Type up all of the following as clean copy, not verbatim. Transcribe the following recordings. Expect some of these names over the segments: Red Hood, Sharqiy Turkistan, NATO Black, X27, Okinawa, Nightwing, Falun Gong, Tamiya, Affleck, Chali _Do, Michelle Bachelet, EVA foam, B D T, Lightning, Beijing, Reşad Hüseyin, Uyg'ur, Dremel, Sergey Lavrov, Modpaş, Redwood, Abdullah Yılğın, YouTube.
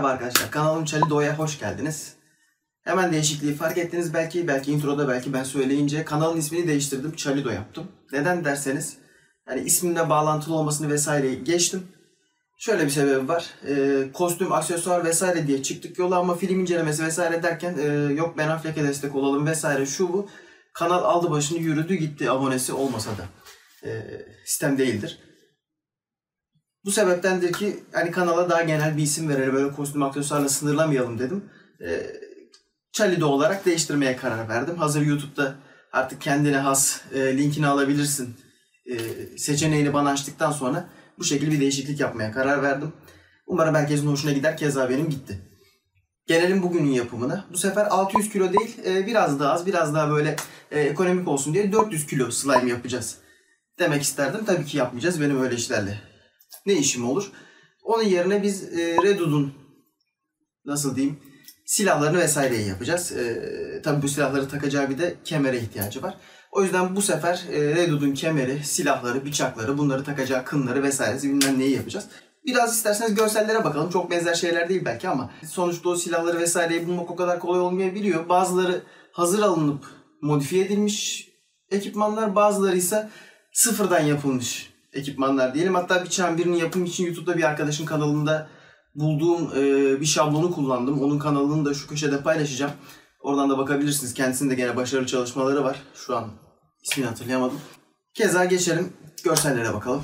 Merhaba arkadaşlar, kanalım Chali Do'ya hoş geldiniz. Hemen değişikliği fark ettiniz. Belki introda, belki ben söyleyince kanalın ismini değiştirdim. Chali Do yaptım. Neden derseniz, yani isminle bağlantılı olmasını vesaire geçtim. Şöyle bir sebebi var. Kostüm, aksesuar vesaire diye çıktık yola ama film incelemesi vesaire derken yok ben Affleck'e destek olalım vesaire şu bu. Kanal aldı başını yürüdü gitti, abonesi olmasa da. Sistem değildir. Bu sebepten de ki hani kanala daha genel bir isim verelim, böyle kostüm aksesuarla sınırlamayalım dedim. Chali Do olarak değiştirmeye karar verdim. Hazır YouTube'da artık kendine has linkini alabilirsin seçeneğini bana açtıktan sonra bu şekilde bir değişiklik yapmaya karar verdim. Umarım herkesin hoşuna gider, keza benim gitti. Gelelim bugünün yapımına. Bu sefer 600 kilo değil, biraz daha az, biraz daha böyle ekonomik olsun diye 400 kilo slime yapacağız demek isterdim. Tabii ki yapmayacağız, benim öyle işlerle ne işim olur. Onun yerine biz Redwood'un nasıl diyeyim silahlarını vesaireyi yapacağız. Tabii bu silahları takacağı bir de kemere ihtiyacı var. O yüzden bu sefer Redwood'un kemeri, silahları, bıçakları, bunları takacağı kınları vesairesi bilmem neyi yapacağız. Biraz isterseniz görsellere bakalım. Çok benzer şeyler değil belki ama sonuçta o silahları vesaireyi bulmak o kadar kolay olmayabiliyor. Bazıları hazır alınıp modifiye edilmiş ekipmanlar, bazıları ise sıfırdan yapılmış ekipmanlar diyelim. Hatta bıçağın birinin yapımı için YouTube'da bir arkadaşın kanalında bulduğum bir şablonu kullandım. Onun kanalını da şu köşede paylaşacağım. Oradan da bakabilirsiniz. Kendisinin de gene başarılı çalışmaları var. Şu an ismini hatırlayamadım. Keza geçelim görsellere bakalım.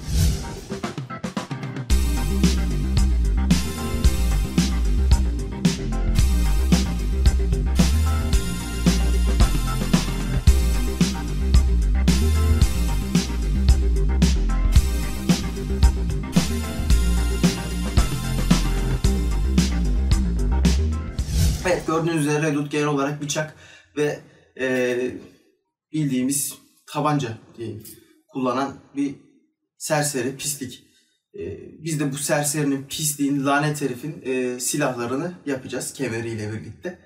Evet, gördüğünüz üzere Redwood genel olarak bıçak ve bildiğimiz tabanca diye kullanan bir serseri, pislik. Biz de bu serserinin, pisliğin, lanet herifin silahlarını yapacağız kemeriyle birlikte.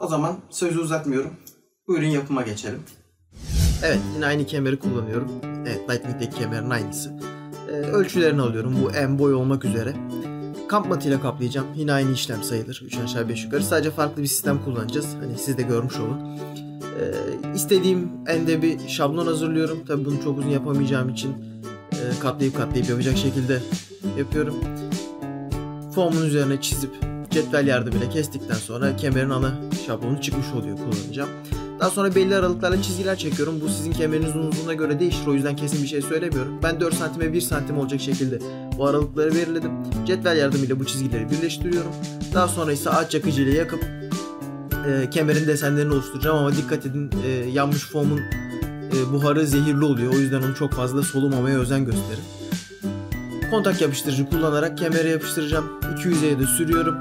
O zaman sözü uzatmıyorum. Buyurun yapıma geçelim. Evet, yine aynı kemeri kullanıyorum. Evet, Lightning'deki kemerin aynısı. Ölçülerini alıyorum. Bu en boy olmak üzere. Kamp matıyla kaplayacağım. Yine aynı işlem sayılır. 3 aşağı 5 yukarı. Sadece farklı bir sistem kullanacağız. Hani siz de görmüş olun. İstediğim ende bir şablon hazırlıyorum. Tabii bunu çok uzun yapamayacağım için katlayıp yapacak şekilde yapıyorum. Foamun üzerine çizip cetvel yardımıyla kestikten sonra kemerin ana şablonu çıkmış oluyor, kullanacağım. Daha sonra belli aralıklarla çizgiler çekiyorum. Bu sizin kemerinizin uzunluğuna göre değişir. O yüzden kesin bir şey söylemiyorum. Ben 4 santime 1 santim olacak şekilde bu aralıkları belirledim. Cetvel yardımıyla bu çizgileri birleştiriyorum. Daha sonra ise ağaç yakıcıyla yakıp kemerin desenlerini oluşturacağım. Ama dikkat edin, yanmış foamun buharı zehirli oluyor. O yüzden onu çok fazla solumamaya özen gösterin. Kontak yapıştırıcı kullanarak kemere yapıştıracağım. 200'e de sürüyorum.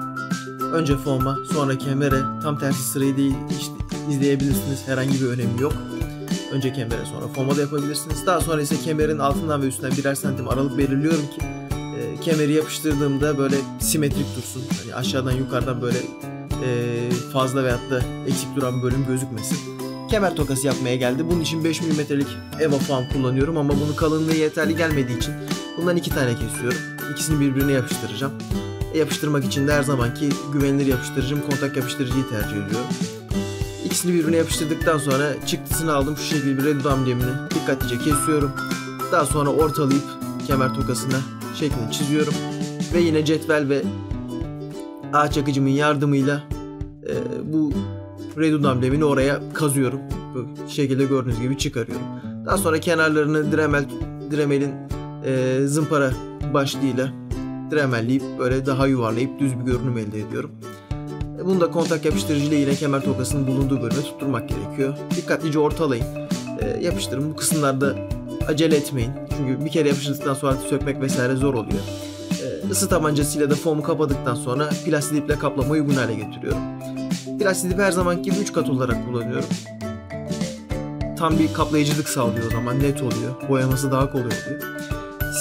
Önce foama, sonra kemere, tam tersi sırayı değil işte izleyebilirsiniz. Herhangi bir önemi yok. Önce kemere, sonra foama da yapabilirsiniz. Daha sonra ise kemerin altından ve üstünden birer santim aralık belirliyorum ki kemeri yapıştırdığımda böyle simetrik dursun. Hani aşağıdan yukarıdan böyle fazla veyahut da eksik duran bir bölüm gözükmesin. Kemer tokası yapmaya geldi. Bunun için 5 mm'lik EVA foam kullanıyorum ama bunun kalınlığı yeterli gelmediği için bundan 2 tane kesiyorum. İkisini birbirine yapıştıracağım. Yapıştırmak için de her zamanki güvenilir yapıştırıcım, kontak yapıştırıcıyı tercih ediyorum. İkisini birbirine yapıştırdıktan sonra çıktısını aldım. Şu şekilde bir Red Hood amblemini dikkatlice kesiyorum. Daha sonra ortalayıp kemer tokasına şeklini çiziyorum. Ve yine cetvel ve ağaç yakıcımın yardımıyla bu Red Hood amblemini oraya kazıyorum. Bu şekilde gördüğünüz gibi çıkarıyorum. Daha sonra kenarlarını Dremel'in zımpara başlığıyla Dremelleyip böyle daha yuvarlayıp düz bir görünüm elde ediyorum. Bunu da kontak yapıştırıcı ile yine kemer tokasının bulunduğu bölüme tutturmak gerekiyor. Dikkatlice ortalayın. Yapıştırın. Bu kısımlarda acele etmeyin. Çünkü bir kere yapıştırdıktan sonra sökmek vesaire zor oluyor. Isı tabancasıyla da foamu kapadıktan sonra plastik iple kaplamayı uygun hale getiriyorum. Plastik ipi her zamanki gibi 3 kat olarak kullanıyorum. Tam bir kaplayıcılık sağlıyor o zaman. Net oluyor. Boyaması daha kolay oluyor.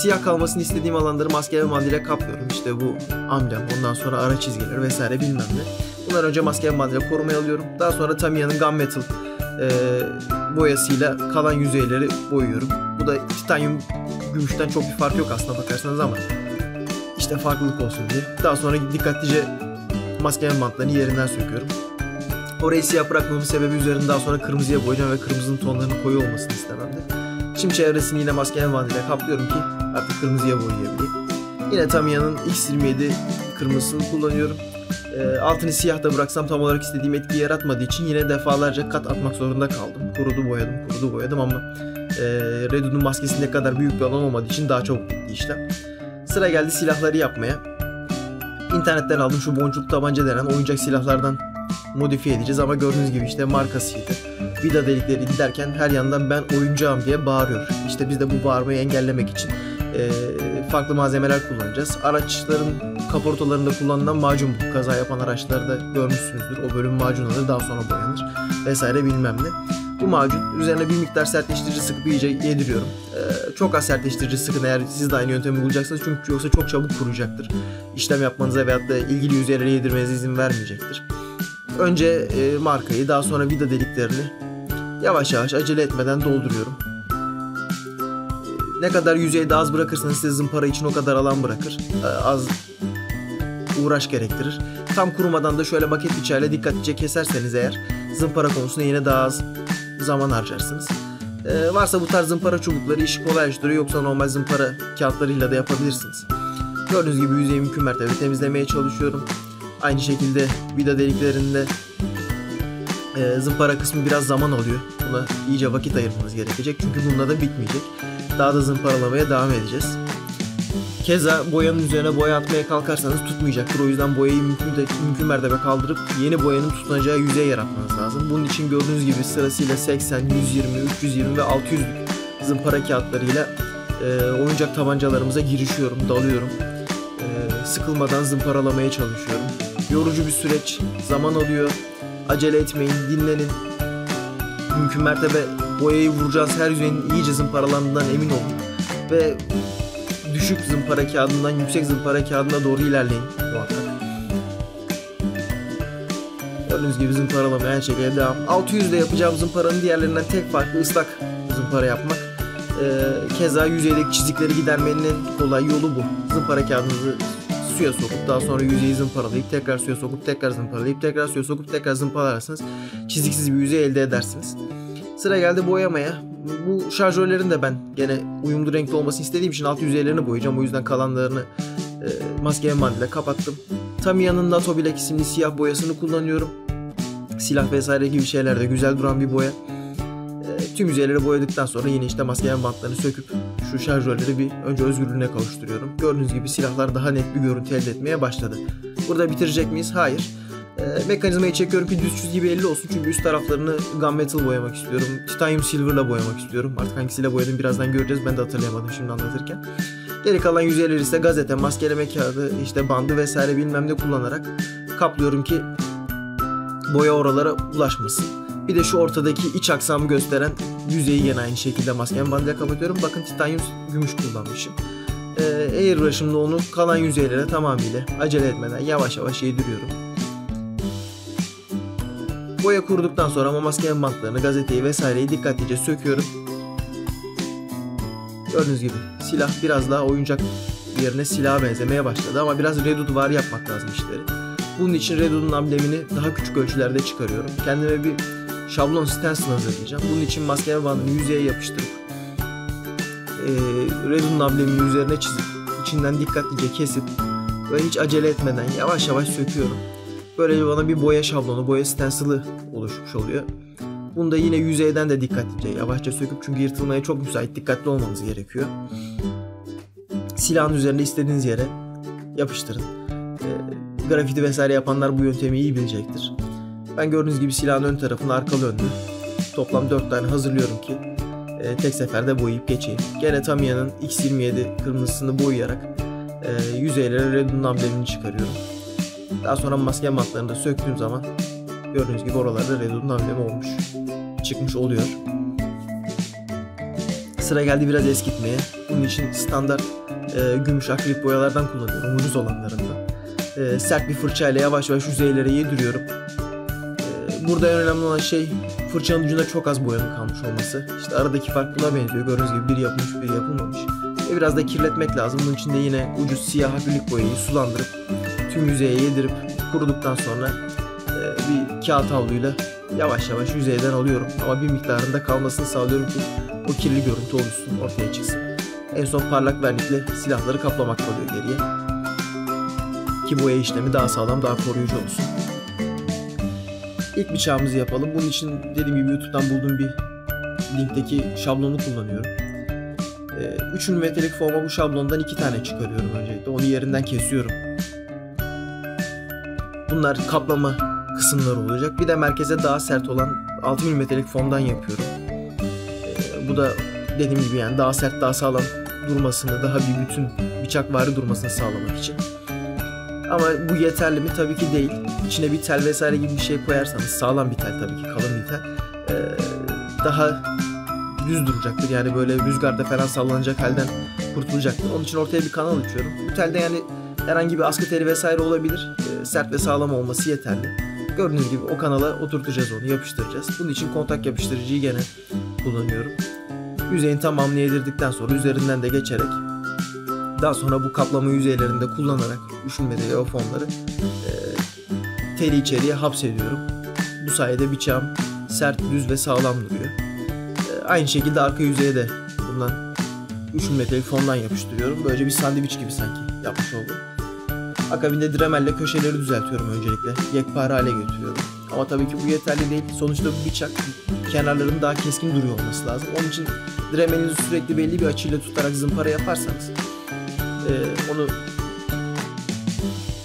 Siyah kalmasını istediğim alanları maske ve mandile kaplıyorum. İşte bu amblem, ondan sonra ara çizgiler vesaire bilmem ne. Bundan önce maske ve mandile korumaya alıyorum. Daha sonra Tamiya'nın Gunmetal boyasıyla kalan yüzeyleri boyuyorum. Bu da titanyum gümüşten çok bir fark yok aslında bakarsanız ama işte farklılık olsun diye. Daha sonra dikkatlice maskenin bantlarını yerinden söküyorum. Orayı siyah bırakmamın sebebi üzerinde daha sonra kırmızıya boyayacağım ve kırmızının tonlarının koyu olmasını istememdi. Şimdi çevresini yine maskenin bandıyla kaplıyorum ki artık kırmızıya boyayabileyim. Yine Tamiya'nın X27 kırmızısını kullanıyorum. Altını siyah da bıraksam tam olarak istediğim etkiyi yaratmadığı için yine defalarca kat atmak zorunda kaldım. Kurudu boyadım ama Redwood'un maskesi ne kadar büyük bir alan olmadığı için daha çabuk bitti işlem. Sıra geldi silahları yapmaya. İnternetten aldım şu boncuk tabanca denen oyuncak silahlardan modifiye edeceğiz ama gördüğünüz gibi işte markasıydı. Vida delikleri derken her yandan ben oyuncağım diye bağırıyor. İşte biz de bu bağırmayı engellemek için farklı malzemeler kullanacağız. Araçların kaportalarında kullanılan macun bu. Kaza yapan araçlarda görmüşsünüzdür. O bölüm macun alır, daha sonra boyanır vesaire bilmem ne. Bu macun üzerine bir miktar sertleştirici sıkıp iyice yediriyorum. Çok az sertleştirici sıkın eğer siz de aynı yöntemi bulacaksınız. Çünkü yoksa çok çabuk kuruyacaktır. İşlem yapmanıza veyahut da ilgili yüzeylere yedirmenize izin vermeyecektir. Önce markayı, daha sonra vida deliklerini yavaş yavaş acele etmeden dolduruyorum. Ne kadar yüzeyde az bırakırsanız size zımpara için o kadar alan bırakır. Az uğraş gerektirir. Tam kurumadan da şöyle maket bıçağıyla dikkatlice keserseniz eğer zımpara konusunda yine daha az zaman harcarsınız. Varsa bu tarz zımpara çubukları işi kolaylaştırıyor, yoksa normal zımpara kağıtlarıyla da yapabilirsiniz. Gördüğünüz gibi yüzeyi mümkün mertebe temizlemeye çalışıyorum. Aynı şekilde vida deliklerinde zımpara kısmı biraz zaman alıyor. Buna iyice vakit ayırmanız gerekecek çünkü bununla da bitmeyecek. Daha da zımparalamaya devam edeceğiz. Keza boyanın üzerine boya atmaya kalkarsanız tutmayacaktır. O yüzden boyayı mümkün mertebe kaldırıp yeni boyanın tutunacağı yüzey yaratmanız lazım. Bunun için gördüğünüz gibi sırasıyla 80, 120, 320 ve 600'lük zımpara kağıtlarıyla oyuncak tabancalarımıza girişiyorum, dalıyorum. Sıkılmadan zımparalamaya çalışıyorum. Yorucu bir süreç, zaman alıyor. Acele etmeyin, dinlenin. Mümkün mertebe boyayı vuracağız her yüzeyin iyice zımparalandığından emin olun. Ve düşük zımpara kağıdından yüksek zımpara kağıdına doğru ilerleyin muhakkak. Gördüğünüz gibi zımparalamaya her şekilde devam. 600'de yapacağım zımparanın diğerlerinden tek farklı ıslak zımpara yapmak. Keza yüzeydeki çizikleri gidermenin en kolay yolu bu. Zımpara kağıdınızı suya sokup daha sonra yüzeyi zımparalayıp tekrar suya sokup tekrar zımparalayıp tekrar suya sokup tekrar zımparalarsanız çiziksiz bir yüzey elde edersiniz. Sıra geldi boyamaya. Bu şarjörlerin de ben gene uyumlu renkli olmasını istediğim için alt yüzeylerini boyayacağım. O yüzden kalanlarını maske bandıyla kapattım. Tamiya'nın NATO Black isimli siyah boyasını kullanıyorum. Silah vesaire gibi şeylerde güzel duran bir boya. Tüm yüzeyleri boyadıktan sonra yine işte maske bandlarını söküp şu şarjörleri bir önce özgürlüğüne kavuşturuyorum. Gördüğünüz gibi silahlar daha net bir görüntü elde etmeye başladı. Burada bitirecek miyiz? Hayır. Mekanizmayı çekiyorum ki düz çizgi belli olsun çünkü üst taraflarını Gunmetal boyamak istiyorum. Titanium Silver'la boyamak istiyorum. Artık hangisiyle boyadım birazdan göreceğiz. Ben de hatırlayamadım şimdi anlatırken. Geri kalan yüzeyleri ise gazete, maskeleme kağıdı, işte bandı vesaire bilmem ne kullanarak kaplıyorum ki boya oralara ulaşmasın. Bir de şu ortadaki iç aksamı gösteren yüzeyi yine aynı şekilde maskeleme bandıyla kapatıyorum. Bakın Titanium gümüş kullanmışım. Airbrush'ımla onu kalan yüzeylere tamamıyla acele etmeden yavaş yavaş yediriyorum. Boya kuruduktan sonra ama maske bantlarını, gazeteyi vesaireyi dikkatlice söküyorum. Gördüğünüz gibi silah biraz daha oyuncak yerine silaha benzemeye başladı ama biraz Redwood var yapmak lazım işleri. Bunun için Redwood'un amblemini daha küçük ölçülerde çıkarıyorum. Kendime bir şablon stencil hazırlayacağım. Bunun için maske bandını yüzeye yapıştırıp Redwood'un amblemini üzerine çizip içinden dikkatlice kesip böyle hiç acele etmeden yavaş yavaş söküyorum. Böylece bana bir boya şablonu, boya stencil'ı oluşmuş oluyor. Bunu da yine yüzeyden de dikkatlice, yavaşça söküp çünkü yırtılmaya çok müsait, dikkatli olmanız gerekiyor. Silahın üzerine istediğiniz yere yapıştırın. Grafiti vesaire yapanlar bu yöntemi iyi bilecektir. Ben gördüğünüz gibi silahın ön tarafını, arkalı önlü toplam 4 tane hazırlıyorum ki tek seferde boyayıp geçeyim. Gene Tamiya'nın X27 kırmızısını boyayarak yüzeylere Redwood'un amblemini çıkarıyorum. Daha sonra maske bantlarını da söktüğüm zaman gördüğünüz gibi oralarda Redwood'un amblemi olmuş, çıkmış oluyor. Sıra geldi biraz eskitmeye. Bunun için standart gümüş akrilik boyalardan kullanıyorum, ucuz olanlarından. Sert bir fırçayla yavaş yavaş yüzeylere yediriyorum. Burada en önemli olan şey fırçanın ucunda çok az boyanın kalmış olması. İşte aradaki fark buna benziyor. Gördüğünüz gibi biri yapılmış, biri yapılmamış. ve biraz da kirletmek lazım. Bunun için de yine ucuz siyah akrilik boyayı sulandırıp tüm yüzeye yedirip kuruduktan sonra bir kağıt havluyla yavaş yavaş yüzeyden alıyorum. Ama bir miktarında kalmasını sağlıyorum ki o kirli görüntü oluşsun, ortaya çıksın. En son parlak vernikle silahları kaplamak kalıyor geriye. Ki boya işlemi daha sağlam, daha koruyucu olsun. İlk bıçağımızı yapalım. Bunun için dediğim gibi YouTube'dan bulduğum bir linkteki şablonu kullanıyorum. 3 mm'lik forma bu şablondan 2 tane çıkarıyorum öncelikle. Onu yerinden kesiyorum. Bunlar kaplama kısımları olacak. Bir de merkeze daha sert olan 6 mm'lik formdan yapıyorum. Bu da dediğim gibi yani daha sert, daha sağlam durmasını, daha bir bütün bıçakvari durmasını sağlamak için. Ama bu yeterli mi? Tabii ki değil. İçine bir tel vesaire gibi bir şey koyarsanız, sağlam bir tel tabii ki, kalın bir tel, daha düz duracaktır. Yani böyle rüzgarda falan sallanacak halden kurtulacaktır. Onun için ortaya bir kanal açıyorum. Bu telde yani herhangi bir askı teli vesaire olabilir. Sert ve sağlam olması yeterli. Gördüğünüz gibi o kanala oturtacağız onu, yapıştıracağız. Bunun için kontak yapıştırıcıyı gene kullanıyorum. Yüzeyin tamamını yedirdikten sonra üzerinden de geçerek, daha sonra bu kaplama yüzeylerinde kullanarak düşünmediği o fonları teli içeriye hapsediyorum. Bu sayede bıçağım sert, düz ve sağlam duruyor. Aynı şekilde arka yüzeye de bundan 3 mm'lik fondan yapıştırıyorum. Böylece bir sandviç gibi sanki yapmış oldum. Akabinde Dremel'le köşeleri düzeltiyorum öncelikle. Yekpare hale getiriyorum. Ama tabii ki bu yeterli değil. Sonuçta bu bıçak kenarlarının daha keskin duruyor olması lazım. Onun için Dremel'inizi sürekli belli bir açıyla tutarak zımpara yaparsanız onu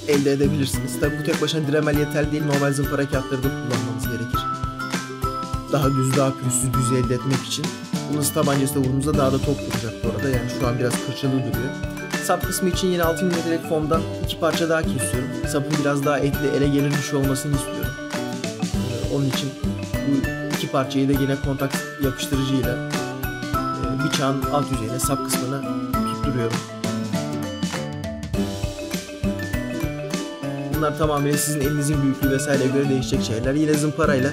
elde edebilirsiniz. Tabii bu tek başına Dremel yeterli değil. Normal zımpara kağıtları da kullanmanız gerekir. Daha düz, daha pürüzsüz düz elde etmek için. Bunun tabancasıyla vurduğumuzda daha da top duracak bu arada. Yani şu an biraz kırçalı duruyor. Sap kısmı için yine 6 mm'lik formdan 2 parça daha kesiyorum. Sapın biraz daha etli, ele gelir bir şey olmasını istiyorum. Onun için bu iki parçayı da yine kontak yapıştırıcıyla bıçağın alt yüzeyine, sap kısmına tutturuyorum. Bunlar tamamen sizin elinizin büyüklüğü vesaire göre değişecek şeyler. Yine zımparayla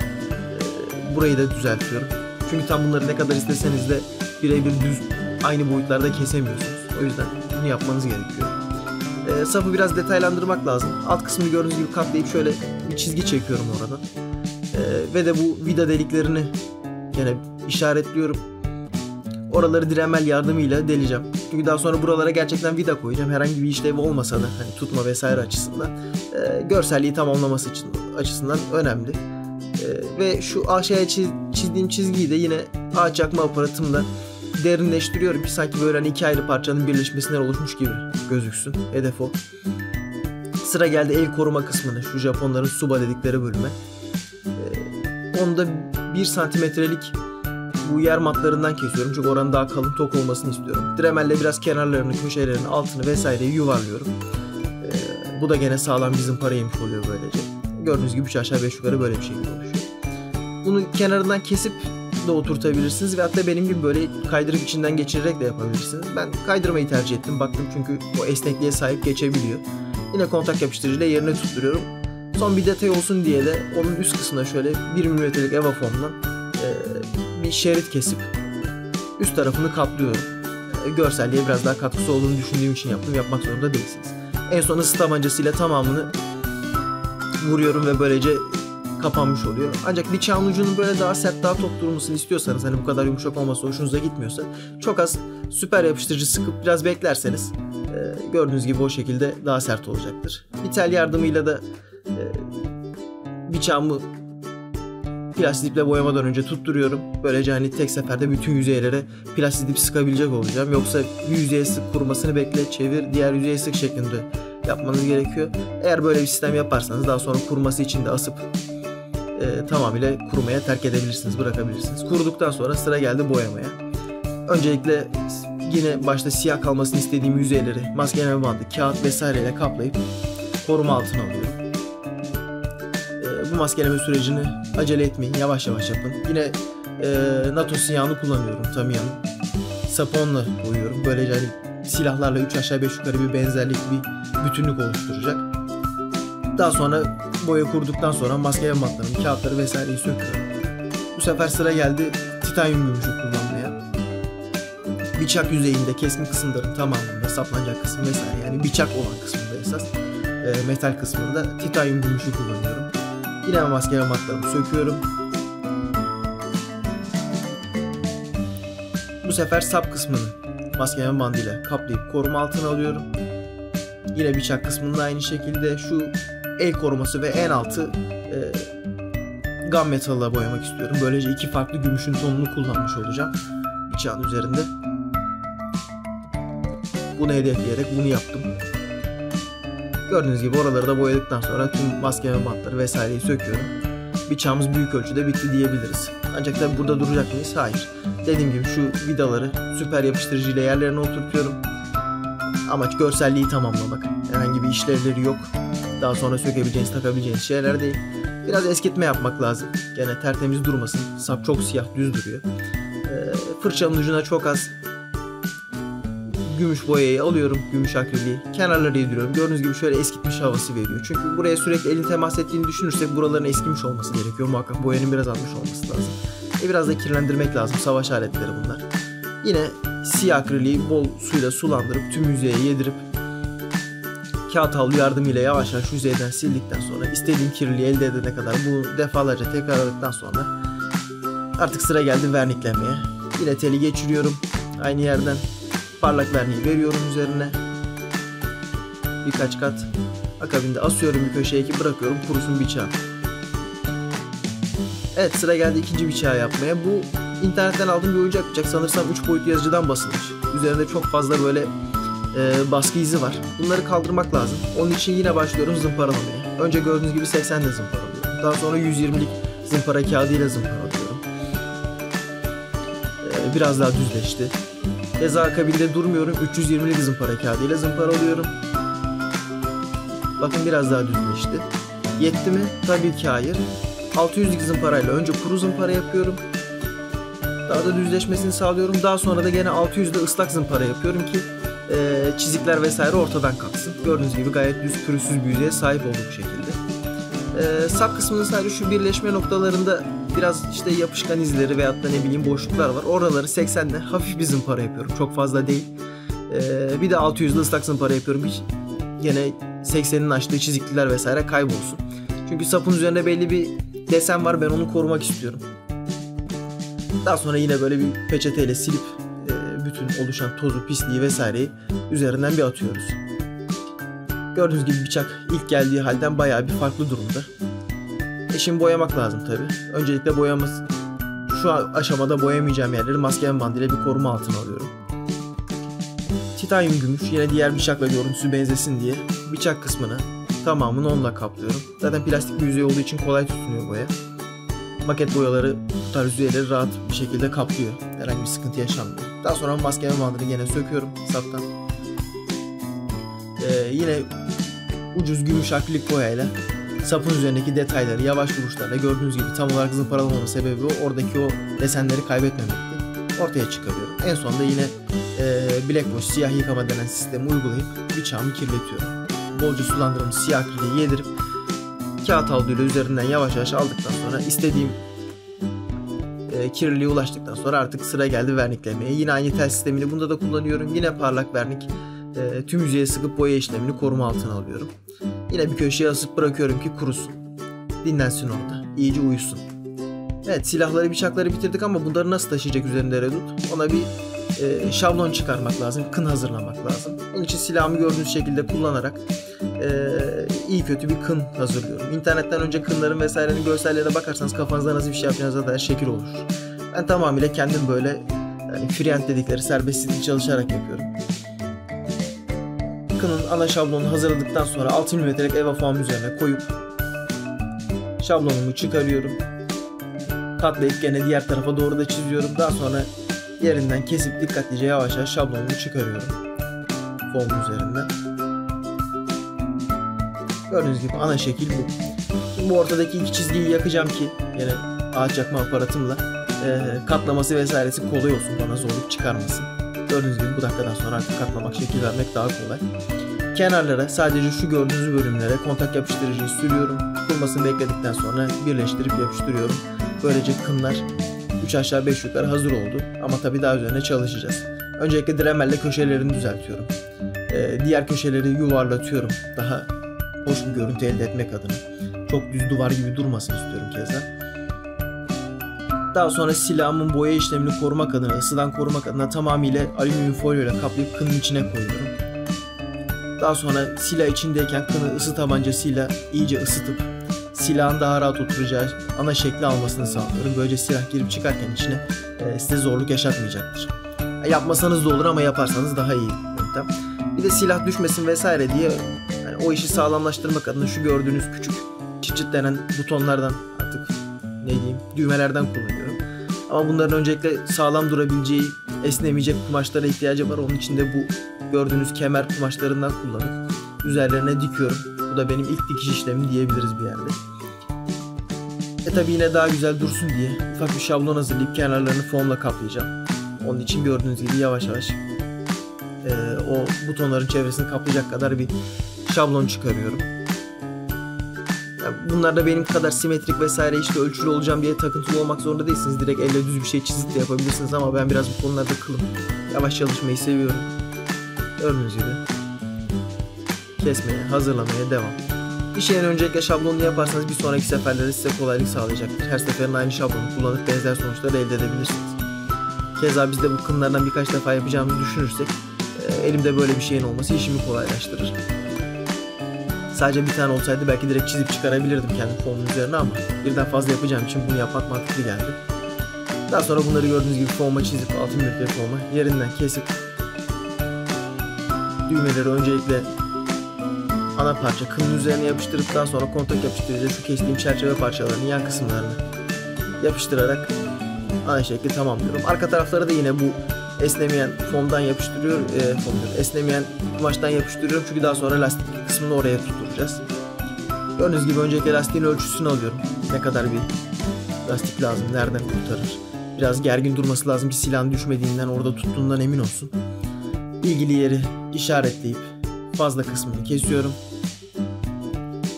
burayı da düzeltiyorum. Çünkü tam bunları ne kadar isteseniz de birebir düz aynı boyutlarda kesemiyorsunuz. O yüzden bunu yapmanız gerekiyor. Sapı biraz detaylandırmak lazım. Alt kısmını gördüğünüz gibi katlayıp şöyle bir çizgi çekiyorum oradan. Ve de bu vida deliklerini yine işaretliyorum. Oraları Dremel yardımıyla deleceğim. Çünkü daha sonra buralara gerçekten vida koyacağım. Herhangi bir işlevi olmasa da hani tutma vesaire açısından görselliği tamamlaması için açısından önemli. Ve şu aşağıya çizdiğim çizgiyi de yine ağaç yakma aparatımla derinleştiriyorum ki sanki böyle hani iki ayrı parçanın birleşmesinden oluşmuş gibi gözüksün. Hedef o. Sıra geldi el koruma kısmına. Şu Japonların suba dedikleri bölüme. Onda 1 santimetrelik bu yer matlarından kesiyorum. Çünkü oranın daha kalın, tok olmasını istiyorum. Dremel'le biraz kenarlarını, köşelerini, altını vesaireyi yuvarlıyorum. Bu da gene sağlam bir zımpara yemiş oluyor böylece. Gördüğünüz gibi 3 aşağı 5 yukarı böyle bir şekilde oluşuyor. Bunu kenarından kesip de oturtabilirsiniz ve hatta benim gibi böyle kaydırıp içinden geçirerek de yapabilirsiniz. Ben kaydırmayı tercih ettim. Baktım çünkü o esnekliğe sahip, geçebiliyor. Yine kontak yapıştırıcıyla yerine tutturuyorum. Son bir detay olsun diye de onun üst kısmına şöyle 1 mm'lik EVA foam'dan bir şerit kesip üst tarafını kaplıyorum. Görselliğe biraz daha katkısı olduğunu düşündüğüm için yaptım. Yapmak zorunda değilsiniz. En son ısı tabancasıyla tamamını vuruyorum ve böylece kapanmış oluyor. Ancak bıçağın ucunun böyle daha sert, daha top durmasını istiyorsanız, hani bu kadar yumuşak olması hoşunuza gitmiyorsa, çok az süper yapıştırıcı sıkıp biraz beklerseniz gördüğünüz gibi o şekilde daha sert olacaktır. Bir tel yardımıyla da bıçağımı plastik iple boyamadan önce tutturuyorum. Böylece hani tek seferde bütün yüzeylere plastik ip sıkabilecek olacağım. Yoksa bir yüzeye sık, kurumasını bekle, çevir, diğer yüzeye sık şeklinde yapmanız gerekiyor. Eğer böyle bir sistem yaparsanız daha sonra kuruması için de asıp tamamıyla kurumaya terk edebilirsiniz, bırakabilirsiniz. Kuruduktan sonra sıra geldi boyamaya. Öncelikle yine başta siyah kalmasını istediğim yüzeyleri maskeleme bandı, kağıt vesaireyle kaplayıp koruma altına alıyorum. Bu maskeleme sürecini acele etmeyin, yavaş yavaş yapın. Yine NATO siyahını kullanıyorum, Tamiya'nın. Saponla boyuyorum. Böylece hani silahlarla 3 aşağı 5 yukarı bir benzerlik, bir bütünlük oluşturacak. Daha sonra boya kuruduktan sonra maskeleme bantlarını, kağıtları vesaireyi söküyorum. Bu sefer sıra geldi titanyum gümüşü kullanmaya. bıçak yüzeyinde kesme kısımların tamamının hesaplanacak kısmı vesaire, yani bıçak olan kısmında esas metal kısmında titanyum gümüşü kullanıyorum. Yine maskele matlarımı söküyorum. Bu sefer sap kısmını maskeleme bandıyla kaplayıp koruma altına alıyorum. Yine bıçak kısmında aynı şekilde şu el koruması ve en altı gunmetal'la boyamak istiyorum. Böylece iki farklı gümüşün tonunu kullanmış olacağım bıçağın üzerinde. Bunu hedefleyerek bunu yaptım. Gördüğünüz gibi oraları da boyadıktan sonra tüm maskeleme bantları vesaireyi söküyorum. Bıçağımız büyük ölçüde bitti diyebiliriz. Ancak tabi burada duracak mıyız? Hayır. Dediğim gibi şu vidaları süper yapıştırıcı ile yerlerine oturtuyorum. Amaç görselliği tamamlamak. Herhangi bir işlevleri yok. Daha sonra sökebileceğiniz, takabileceğiniz şeyler değil. Biraz eskitme yapmak lazım. Gene tertemiz durmasın. Sap çok siyah, düz duruyor. Fırçanın ucuna çok az gümüş boyayı alıyorum, gümüş akriliği. Kenarları yediriyorum. Gördüğünüz gibi şöyle eskitmiş havası veriyor. Çünkü buraya sürekli elin temas ettiğini düşünürsek buraların eskimiş olması gerekiyor. Muhakkak boyanın biraz almış olması lazım. Biraz da kirlendirmek lazım. Savaş aletleri bunlar. Yine siyah akriliği bol suyla sulandırıp tüm yüzeye yedirip kağıt havlu yardımıyla yavaş yavaş yüzeyden sildikten sonra istediğim kirliliği elde edene kadar bunu defalarca tekrarladıktan sonra artık sıra geldi verniklemeye. Yine teli geçiriyorum. Aynı yerden parlak verniği veriyorum üzerine. Birkaç kat. Akabinde asıyorum bir köşeye ki bırakıyorum kurusun bıçağı. Evet, sıra geldi ikinci bıçağı yapmaya. Bu internetten aldığım bir oyuncak bıçak. Sanırsam 3 boyutlu yazıcıdan basılmış. Üzerinde çok fazla böyle baskı izi var. Bunları kaldırmak lazım. Onun için yine başlıyorum zımparalamaya. Önce gördüğünüz gibi 80'le zımparalıyorum. Daha sonra 120'lik zımpara kağıdıyla zımparalıyorum. Biraz daha düzleşti. Keza akabinde durmuyorum. 320'lik zımpara kağıdıyla zımparalıyorum. Bakın biraz daha düzleşti. Yetti mi? Tabii ki hayır. 600'lik zımparayla önce kuru zımpara yapıyorum. Daha da düzleşmesini sağlıyorum. Daha sonra da gene 600'de ıslak zımpara yapıyorum ki çizikler vesaire ortadan kalksın. Gördüğünüz gibi gayet düz, pürüzsüz bir yüzeye sahip olduğum şekilde. Sap kısmının sadece şu birleşme noktalarında biraz işte yapışkan izleri veyahut da ne bileyim boşluklar var. Oraları 80'le hafif bir zımpara yapıyorum. Çok fazla değil. Bir de 600'de ıslak zımpara yapıyorum. Hiç gene 80'in açtığı çizikler vesaire kaybolsun. Çünkü sapın üzerinde belli bir desen var, ben onu korumak istiyorum. Daha sonra yine böyle bir peçeteyle silip bütün oluşan tozu, pisliği vesaireyi üzerinden bir atıyoruz. Gördüğünüz gibi bıçak ilk geldiği halden bayağı bir farklı durumda. Şimdi boyamak lazım tabi. Öncelikle boyamız, şu aşamada boyamayacağım yerleri maskeleme bandıyla bir koruma altına alıyorum. Titanyum gümüş, yine diğer bıçakla görüntüsü benzesin diye bıçak kısmını tamamını onunla kaplıyorum. Zaten plastik bir yüzey olduğu için kolay tutunuyor boya. Maket boyaları bu tarz yüzeyleri rahat bir şekilde kaplıyor. Herhangi bir sıkıntı yaşanmıyor. Daha sonra maskeleme bandını gene söküyorum saptan. Yine ucuz gümüş akrilik boyayla sapın üzerindeki detayları yavaş vuruşlarla, gördüğünüz gibi tam olarak zımparalamamın sebebi oradaki o desenleri kaybetmemekti. Ortaya çıkarıyorum. En sonunda yine blackwash, siyah yıkama denen sistemi uygulayıp bıçağımı kirletiyorum. Bolca sulandırılmış siyah akriliği yedirip kağıt havluyla üzerinden yavaş yavaş aldıktan sonra istediğim kirliliğe ulaştıktan sonra artık sıra geldi verniklemeye. Yine aynı tel sistemini bunda da kullanıyorum. Yine parlak vernik tüm yüzeye sıkıp boya işlemini koruma altına alıyorum. Yine bir köşeye asıp bırakıyorum ki kurusun. Dinlensin orada. İyice uyusun. Evet, silahları, bıçakları bitirdik ama bunları nasıl taşıyacak üzerinde Redwood? Ona bir şablon çıkarmak lazım. Kın hazırlamak lazım. Onun için silahımı gördüğünüz şekilde kullanarak iyi kötü bir kın hazırlıyorum. İnternetten önce kınların vesairenin görsellerine bakarsanız kafanızda nasıl bir şey yapacağınıza dair şekil olur. Ben tamamıyla kendim böyle yani freehand dedikleri serbestlikle çalışarak yapıyorum. Kının ana şablonunu hazırladıktan sonra 6 milimetrelik EVA foam üzerine koyup şablonumu çıkarıyorum. Katlayıp gene diğer tarafa doğru da çiziyorum. Daha sonra yerinden kesip dikkatlice yavaş yavaş şablonumu çıkarıyorum foam üzerinden. Gördüğünüz gibi ana şekil bu. Şimdi bu ortadaki iki çizgiyi yakacağım ki yine ağaç yakma aparatımla katlaması vesairesi kolay olsun, bana zorluk çıkarmasın. Gördüğünüz gibi bu dakikadan sonra artık katlamak, şekil vermek daha kolay. Kenarlara sadece şu gördüğünüz bölümlere kontak yapıştırıcıyı sürüyorum. Kurmasını bekledikten sonra birleştirip yapıştırıyorum. Böylece kınlar 3 aşağı 5 yukarı hazır oldu ama tabii daha üzerine çalışacağız. Öncelikle Dremel'le köşelerini düzeltiyorum. Diğer köşeleri yuvarlatıyorum. Daha hoş bir görüntü elde etmek adına. Çok düz duvar gibi durmasını istiyorum keza. Daha sonra silahımın boya işlemini korumak adına, ısıdan korumak adına tamamıyla alüminyum folyo ile kaplayıp kının içine koyuyorum. Daha sonra silah içindeyken kını ısı tabancasıyla iyice ısıtıp silahın daha rahat oturacağı ana şekli almasını sağlıyorum. Böylece silah girip çıkarken içine size zorluk yaşatmayacaktır. Yapmasanız da olur ama yaparsanız daha iyi bir yöntem. Bir de silah düşmesin vesaire diye yani o işi sağlamlaştırmak adına şu gördüğünüz küçük çıt denen butonlardan artık ne diyeyim düğmelerden kullanıyorum. Ama bunların öncelikle sağlam durabileceği esnemeyecek kumaşlara ihtiyacı var. Onun için de bu gördüğünüz kemer kumaşlarından kullanıp üzerlerine dikiyorum. Bu da benim ilk dikiş işlemi diyebiliriz bir yerde. Tabi yine daha güzel dursun diye ufak bir şablon hazırlayıp kenarlarını formla kaplayacağım. Onun için gördüğünüz gibi yavaş yavaş o butonların çevresini kaplayacak kadar bir şablon çıkarıyorum. Yani bunlar da benim kadar simetrik vesaire işte ölçülü olacağım diye takıntılı olmak zorunda değilsiniz. Direkt elle düz bir şey çizip de yapabilirsiniz ama ben biraz bu konularda kılım. Yavaş çalışmayı seviyorum. Gördüğünüz gibi kesmeye, hazırlamaya devam. Bir şeyin öncelikle şablonunu yaparsanız bir sonraki seferlerde size kolaylık sağlayacaktır. Her seferin aynı şablonu kullanıp benzer sonuçları elde edebilirsiniz. Keza biz de bu kınlardan birkaç defa yapacağımızı düşünürsek elimde böyle bir şeyin olması işimi kolaylaştırır. Sadece bir tane olsaydı belki direkt çizip çıkarabilirdim kendi formun üzerine ama birden fazla yapacağım için bunu yapmak mantıklı geldi. Daha sonra bunları gördüğünüz gibi forma çizip altın mürekkep forma yerinden kesip düğmeleri öncelikle ana parça kının üzerine yapıştırıp daha sonra kontak yapıştırıcı şu kestiğim çerçeve parçalarının yan kısımlarını yapıştırarak aynı şekilde tamamlıyorum. Arka tarafları da yine bu esnemeyen fomdan yapıştırıyorum. Esnemeyen kumaştan yapıştırıyorum çünkü daha sonra lastik kısmını oraya tutturacağız. Gördüğünüz gibi öncelikle lastiğin ölçüsünü alıyorum. Ne kadar bir lastik lazım, nereden kurtarır? Biraz gergin durması lazım ki silahın düşmediğinden, orada tuttuğundan emin olsun. İlgili yeri işaretleyip fazla kısmını kesiyorum.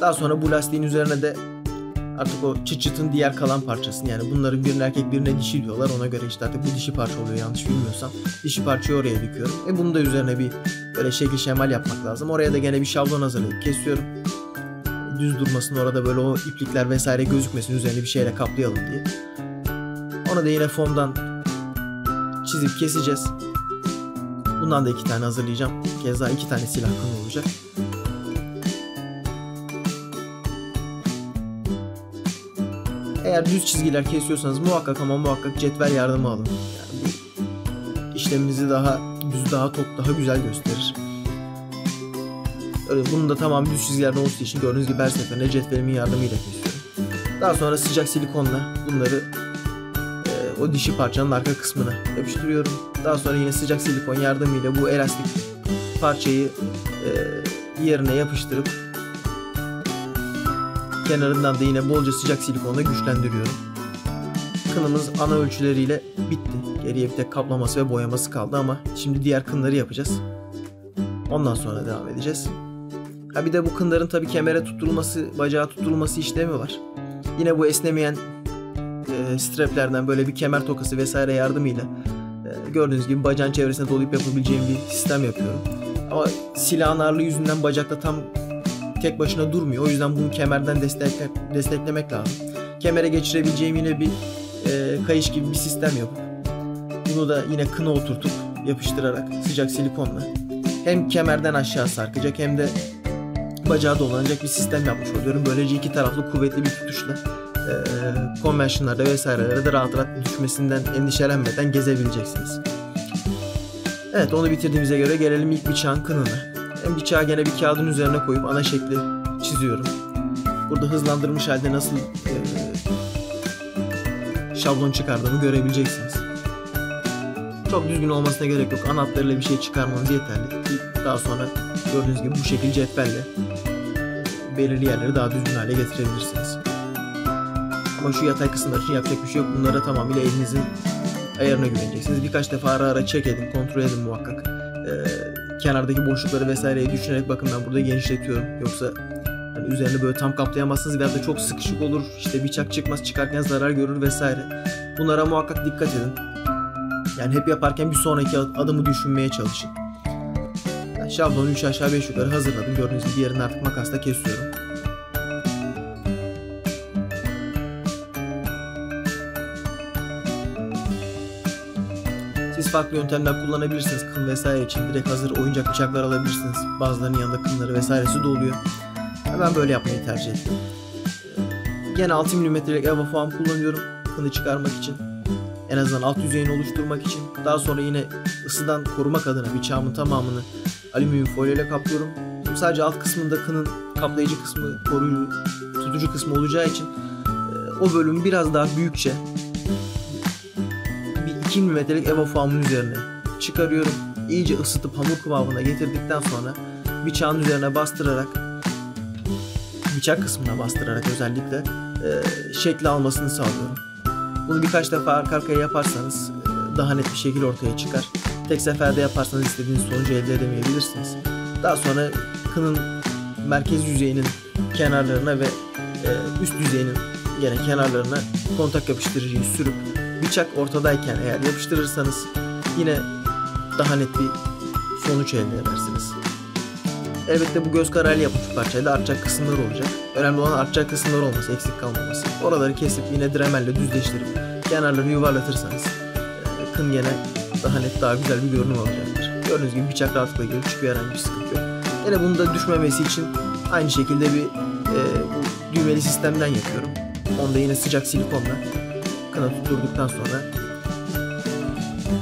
Daha sonra bu lastiğin üzerine de artık o çıtın diğer kalan parçasını, yani bunların birinin erkek birine dişi diyorlar, ona göre işte artık bu dişi parça oluyor yanlış bilmiyorsam. Dişi parçayı oraya dikiyorum. Bunu da üzerine bir böyle şekil şemal yapmak lazım. Oraya da gene bir şablon hazırlayıp kesiyorum. Düz durmasın, orada böyle o iplikler vesaire gözükmesin, üzerine bir şeyle kaplayalım diye. Onu da yine fomdan çizip keseceğiz. Bundan da 2 tane hazırlayacağım. Keza 2 tane silah kanı olacak. Eğer düz çizgiler kesiyorsanız muhakkak ama muhakkak cetvel yardımı alın. Yani bu işleminizi daha düz, daha top, daha güzel gösterir. Öyle, bunun da tamamı düz çizgilerden olsun için gördüğünüz gibi her seferinde cetvelimin yardımıyla kesiyorum. Daha sonra sıcak silikonla bunları o dişi parçanın arka kısmına yapıştırıyorum. Daha sonra yine sıcak silikon yardımıyla bu elastik parçayı yerine yapıştırıp kenarından da yine bolca sıcak silikonla güçlendiriyorum. Kınımız ana ölçüleriyle bitti. Geriye bir tek kaplaması ve boyaması kaldı ama şimdi diğer kınları yapacağız. Ondan sonra devam edeceğiz. Ha bir de bu kınların tabii kemere tutturulması, bacağa tutturulması işlemi var. Yine bu esnemeyen straplerden böyle bir kemer tokası vesaire yardımıyla gördüğünüz gibi bacağın çevresine dolayıp yapabileceğim bir sistem yapıyorum. Ama silahın ağırlığı yüzünden bacakta tam tek başına durmuyor. O yüzden bunu kemerden desteklemek lazım. Kemere geçirebileceğim yine bir kayış gibi bir sistem yapıp bunu da yine kına oturtup yapıştırarak sıcak silikonla hem kemerden aşağı sarkacak hem de bacağı dolanacak bir sistem yapmış oluyorum. Böylece 2 taraflı kuvvetli bir tutuşla konvensiyonlarda vesairelerde de rahat rahat düşmesinden endişelenmeden gezebileceksiniz. Evet, onu bitirdiğimize göre gelelim ilk bıçağın kınına. Bıçağı gene bir kağıdın üzerine koyup ana şekli çiziyorum. Burada hızlandırmış halde nasıl şablon çıkardığımı görebileceksiniz. Çok düzgün olmasına gerek yok. Ana hatlarıyla bir şey çıkarmanız yeterli. Daha sonra gördüğünüz gibi bu şekil cetvelle belirli yerleri daha düzgün hale getirebilirsiniz. Ama şu yatay kısımlar için yapacak bir şey yok. Bunlara tamamıyla elinizin ayarına güveneceksiniz. Birkaç defa ara ara çek edin, kontrol edin muhakkak. Kenardaki boşlukları vesaireyi düşünerek bakın ben burada genişletiyorum. Yoksa hani üzerine böyle tam kaplayamazsınız veya da çok sıkışık olur. İşte bıçak çıkmaz, çıkarken zarar görür vesaire. Bunlara muhakkak dikkat edin. Yani hep yaparken bir sonraki adımı düşünmeye çalışın. Yani şablonu 3 aşağı 5 yukarı hazırladım. Gördüğünüz gibi diğerini artık makasla kesiyorum. Siz farklı yöntemler kullanabilirsiniz. Kıl vesaire için direkt hazır oyuncak bıçaklar alabilirsiniz. Bazılarının yanında kılları vesairesi de oluyor. Ben böyle yapmayı tercih ettim. Gene 6 milimetrelik EVA foam kullanıyorum kılı çıkarmak için. En azından alt yüzeyini oluşturmak için. Daha sonra yine ısıdan korumak adına bıçağımın tamamını alüminyum folyo ile kaplıyorum. Sadece alt kısmında kının kaplayıcı kısmı, koruyucu, tutucu kısmı olacağı için o bölüm biraz daha büyükçe bir 2 milimetrelik EVA foam'ın üzerine çıkarıyorum. İyice ısıtıp hamur kıvamına getirdikten sonra bıçağın üzerine bastırarak, bıçak kısmına bastırarak özellikle şekli almasını sağlıyorum. Bunu birkaç defa arka arkaya yaparsanız daha net bir şekil ortaya çıkar. Tek seferde yaparsanız istediğiniz sonucu elde edemeyebilirsiniz. Daha sonra kının merkez yüzeyinin kenarlarına ve üst yüzeyinin gene kenarlarına kontak yapıştırıcıyı sürüp bıçak ortadayken eğer yapıştırırsanız yine daha net bir sonuç elde edersiniz. Elbette bu göz kararıyla yapılmış parçayla artacak kısımlar olacak. Önemli olan artacak kısımlar olması, eksik kalmaması. Oraları kesip yine dremelle düzleştirip kenarları yuvarlatırsanız kın gene daha net, daha güzel bir görünüm olacaktır. Gördüğünüz gibi bıçak rahatlıkla girip çıkıyor, herhangi bir sıkıntı yok. Yine bunu da düşmemesi için aynı şekilde bir bu düğmeli sistemden yapıyorum. Onda yine sıcak silikonla kına tutturduktan sonra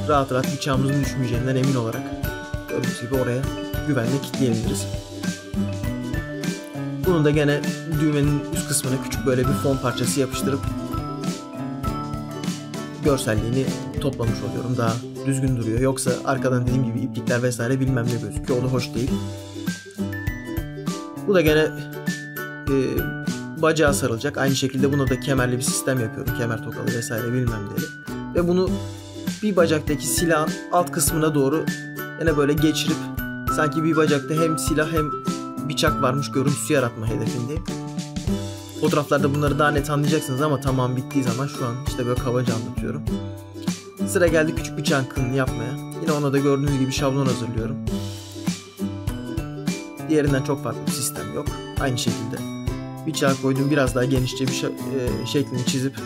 rahat rahat bıçağımızın düşmeyeceğinden emin olarak gördüğünüz gibi oraya güvenle kilitleyebiliriz. Bunu da gene düğmenin üst kısmına küçük böyle bir fon parçası yapıştırıp görselliğini toplamış oluyorum. Daha düzgün duruyor. Yoksa arkadan dediğim gibi iplikler vesaire bilmem ne gözüküyor. O da hoş değil. Bu da gene bacağa sarılacak. Aynı şekilde buna da kemerli bir sistem yapıyorum. Kemer tokalı vesaire bilmem neyle. Ve bunu bir bacaktaki silahın alt kısmına doğru yine böyle geçirip sanki bir bacakta hem silah hem bıçak varmış görüntüsü yaratma hedefindeyim. Fotoğraflarda bunları daha net anlayacaksınız ama tamam bittiği zaman şu an işte böyle kabaca anlatıyorum. Sıra geldi küçük bıçağın kılını yapmaya. Yine ona da gördüğünüz gibi şablon hazırlıyorum. Diğerinden çok farklı bir sistem yok. Aynı şekilde bıçağı koydum, biraz daha genişçe bir şeklini çizip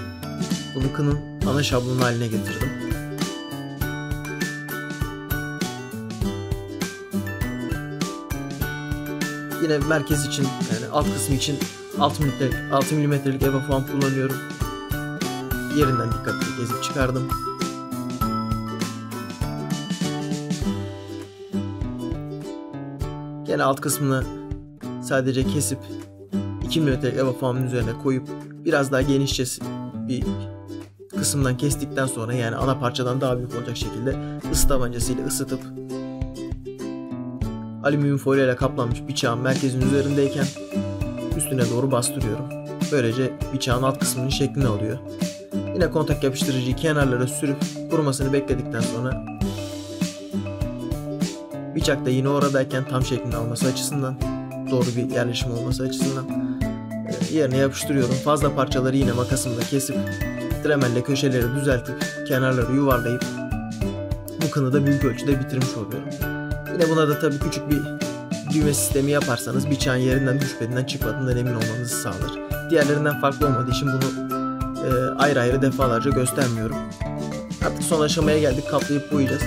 bunu kının ana şablonu haline getirdim. Yine merkez için, yani alt kısmı için 6 milimetrelik EVA foam kullanıyorum. Yerinden dikkatli gezip çıkardım. Gene alt kısmını sadece kesip 2 milimetrelik EVA foam'ın üzerine koyup biraz daha genişçe bir kısımdan kestikten sonra, yani ana parçadan daha büyük olacak şekilde ısı tabancasıyla ısıtıp alüminyum folyo ile kaplanmış bıçağın merkezinin üzerindeyken üstüne doğru bastırıyorum. Böylece bıçağın alt kısmının şeklini alıyor. Yine kontak yapıştırıcıyı kenarlara sürüp kurumasını bekledikten sonra bıçak da yine oradayken tam şeklini alması açısından, doğru bir yerleşim olması açısından yerine yapıştırıyorum. Fazla parçaları yine makasımla kesip dremelle köşeleri düzeltip kenarları yuvarlayıp bu kını da büyük ölçüde bitirmiş oluyorum. Yine buna da tabii küçük bir düğme sistemi yaparsanız bıçağın yerinden düşmediğinden, çıkmadığından emin olmanızı sağlar. Diğerlerinden farklı olmadığı için bunu ayrı ayrı defalarca göstermiyorum. Artık son aşamaya geldik, kaplayıp boyayacağız.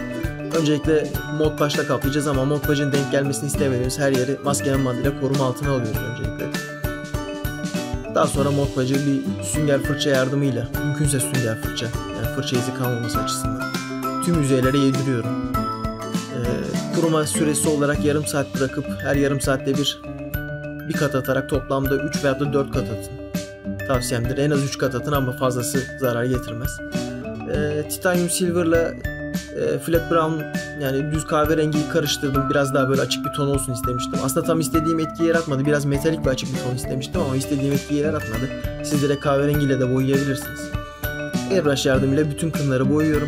Öncelikle modpaşla kaplayacağız ama modpaşın denk gelmesini istemediğimiz her yeri maske bandıyla koruma altına alıyoruz öncelikle. Daha sonra modpaşı bir sünger fırça yardımıyla, mümkünse sünger fırça, yani fırça izi kalmaması açısından tüm yüzeylere yediriyorum. Kuruma süresi olarak yarım saat bırakıp her yarım saatte bir kat atarak toplamda 3 veya da 4 kat atın. Tavsiyemdir. En az 3 kat atın ama fazlası zarar getirmez. Titanium Silver ile Flat Brown, yani düz kahverengiyi karıştırdım. Biraz daha böyle açık bir ton olsun istemiştim. Aslında tam istediğim etkiyi yaratmadı. Biraz metalik bir açık bir ton istemiştim ama istediğim etkiyi yaratmadı. Siz direkt kahverengiyle de boyayabilirsiniz. Airbrush yardımıyla bütün kınları boyuyorum.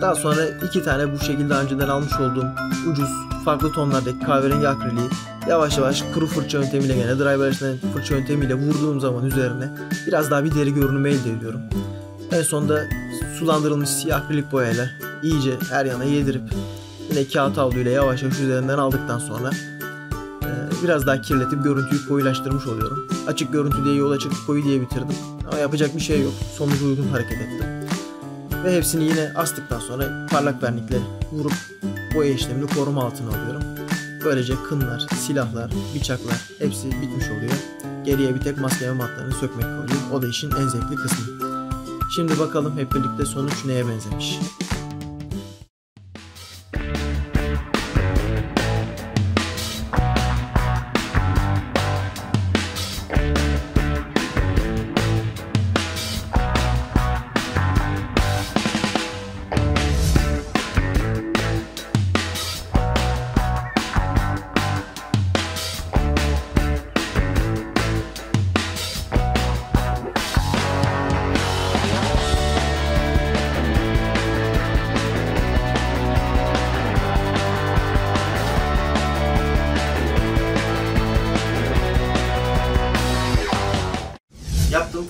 Daha sonra 2 tane bu şekilde önceden almış olduğum ucuz farklı tonlardaki kahverengi akriliği yavaş yavaş kuru fırça yöntemiyle, gene driver açısından fırça yöntemiyle vurduğum zaman üzerine biraz daha bir deri görünümü elde ediyorum. En sonunda sulandırılmış siyah akrilik boyayla iyice her yana yedirip yine kağıt havluyla yavaş yavaş üzerinden aldıktan sonra biraz daha kirletip görüntüyü koyulaştırmış oluyorum. Açık görüntü diye yol açık koyu diye bitirdim. Ama yapacak bir şey yok. Sonuca uygun hareket ettim. Ve hepsini yine astıktan sonra parlak vernikle vurup boya işlemini koruma altına alıyorum. Böylece kınlar, silahlar, bıçaklar hepsi bitmiş oluyor. Geriye bir tek maske ve matlarını sökmek kalıyor. O da işin en zevkli kısmı. Şimdi bakalım hep birlikte sonuç neye benzemiş.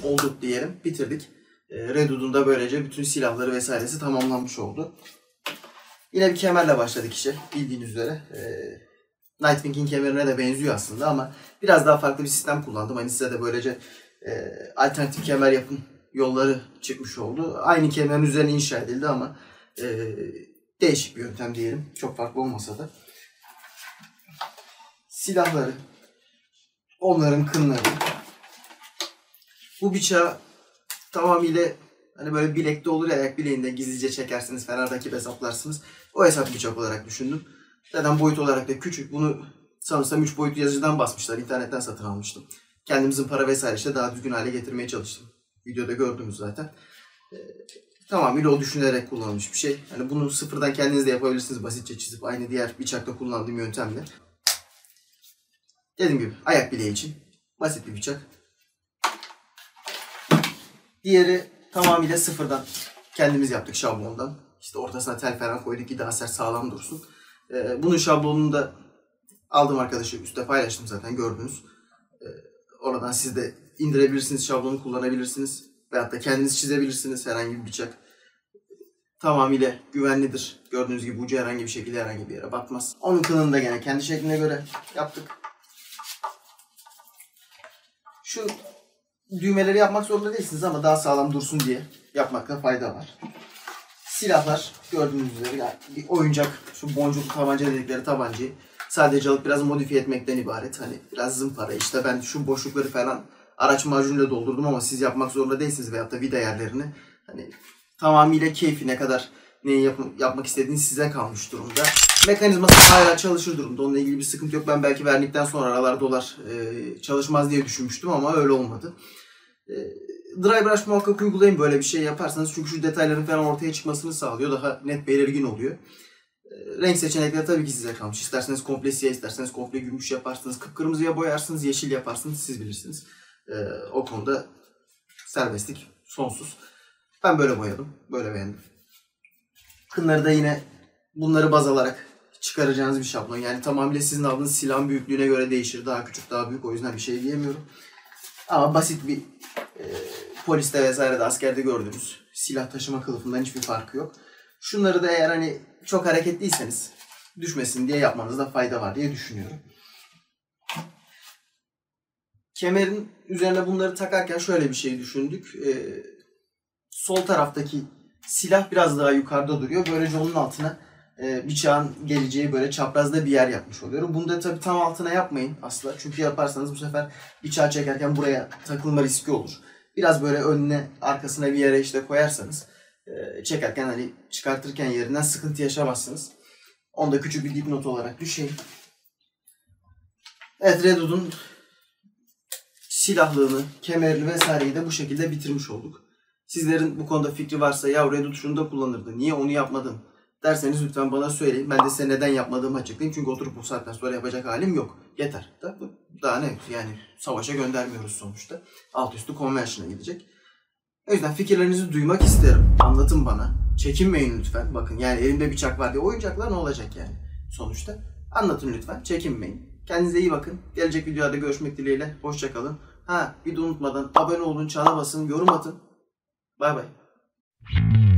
Olduk diyelim, bitirdik. Red Hood'un da böylece bütün silahları vesairesi tamamlanmış oldu. Yine bir kemerle başladık işe, bildiğiniz üzere. Nightwing'in kemerine de benziyor aslında ama biraz daha farklı bir sistem kullandım. Hani size de böylece alternatif kemer yapım yolları çıkmış oldu. Aynı kemerin üzerine inşa edildi ama değişik bir yöntem diyelim. Çok farklı olmasa da. Silahları, onların kınlarını. Bu bıçağı tamamıyla hani böyle bilekte olur ya, ayak bileğinde gizlice çekersiniz, fena rakip hesaplarsınız. O hesap bıçak olarak düşündüm. Zaten boyut olarak da küçük. Bunu sanırsam 3 boyutlu yazıcıdan basmışlar. İnternetten satın almıştım. Kendimizin para vesaire işte daha düzgün hale getirmeye çalıştım. Videoda gördünüz zaten. Tamamıyla o düşünerek kullanılmış bir şey. Hani bunu sıfırdan kendiniz de yapabilirsiniz. Basitçe çizip aynı diğer bıçakta kullandığım yöntemle. Dediğim gibi ayak bileği için basit bir bıçak. Diğeri tamamıyla sıfırdan kendimiz yaptık şablondan. İşte ortasına tel falan koyduk ki daha sert sağlam dursun. Bunun şablonunu da aldım arkadaşı, üstte paylaştım zaten gördünüz. Oradan siz de indirebilirsiniz, şablonu kullanabilirsiniz. Veyahut da kendiniz çizebilirsiniz herhangi bir bıçak. Tamamıyla güvenlidir. Gördüğünüz gibi ucu herhangi bir şekilde herhangi bir yere batmaz. Onun kılını da gene kendi şekline göre yaptık. Şu düğmeleri yapmak zorunda değilsiniz ama daha sağlam dursun diye yapmakta fayda var. Silahlar gördüğünüz üzere yani bir oyuncak, şu boncuklu tabanca dedikleri tabancayı sadece alıp biraz modifiye etmekten ibaret. Hani biraz zımpara işte, ben şu boşlukları falan araç macunuyla doldurdum ama siz yapmak zorunda değilsiniz veyahut da vida yerlerini. Hani tamamıyla keyfi, ne kadar neyi yapmak istediğiniz size kalmış durumda. Mekanizması hala çalışır durumda. Onunla ilgili bir sıkıntı yok. Ben belki verdikten sonra aralar dolar çalışmaz diye düşünmüştüm ama öyle olmadı. Dry brush muhakkak uygulayın böyle bir şey yaparsanız, çünkü şu detayların falan ortaya çıkmasını sağlıyor, daha net belirgin oluyor. Renk seçenekleri tabii ki size kalmış. İsterseniz komple siyah, isterseniz komple gümüş yaparsınız, kıpkırmızıya boyarsınız, yeşil yaparsınız, siz bilirsiniz. O konuda serbestlik sonsuz. Ben böyle boyadım, böyle beğendim. Kınları da yine bunları baz alarak çıkaracağınız bir şablon. Yani tamamıyla sizin aldığınız silahın büyüklüğüne göre değişir. Daha küçük, daha büyük, o yüzden bir şey diyemiyorum. Ama basit bir poliste vesaire de askerde gördüğünüz silah taşıma kılıfından hiçbir farkı yok. Şunları da eğer hani çok hareketliyseniz düşmesin diye yapmanızda fayda var diye düşünüyorum. Kemerin üzerine bunları takarken şöyle bir şey düşündük. Sol taraftaki silah biraz daha yukarıda duruyor. Böylece onun altına bıçağın geleceği böyle çaprazda bir yer yapmış oluyorum. Bunu da tabii tam altına yapmayın asla. Çünkü yaparsanız bu sefer bıçağı çekerken buraya takılma riski olur. Biraz böyle önüne, arkasına bir yere işte koyarsanız çekerken hani çıkartırken yerinden sıkıntı yaşamazsınız. Onu da küçük bir dipnot olarak düşeyim. Evet, Red Hood'un silahlığını, kemerini vesaireyi de bu şekilde bitirmiş olduk. Sizlerin bu konuda fikri varsa, ya Red Hood şunu da kullanırdı, niye onu yapmadın derseniz lütfen bana söyleyin. Ben de size neden yapmadığımı açıklayayım. Çünkü oturup bu saatten sonra yapacak halim yok. Yeter. Daha ne? Yani savaşa göndermiyoruz sonuçta. Alt üstü konvensiyona gidecek. O yüzden fikirlerinizi duymak isterim. Anlatın bana. Çekinmeyin lütfen. Bakın yani elimde bıçak var diye oyuncaklar ne olacak yani sonuçta? Anlatın lütfen. Çekinmeyin. Kendinize iyi bakın. Gelecek videolarda görüşmek dileğiyle. Hoşça kalın. Ha, bir de unutmadan abone olun, çana basın, yorum atın. Bay bay.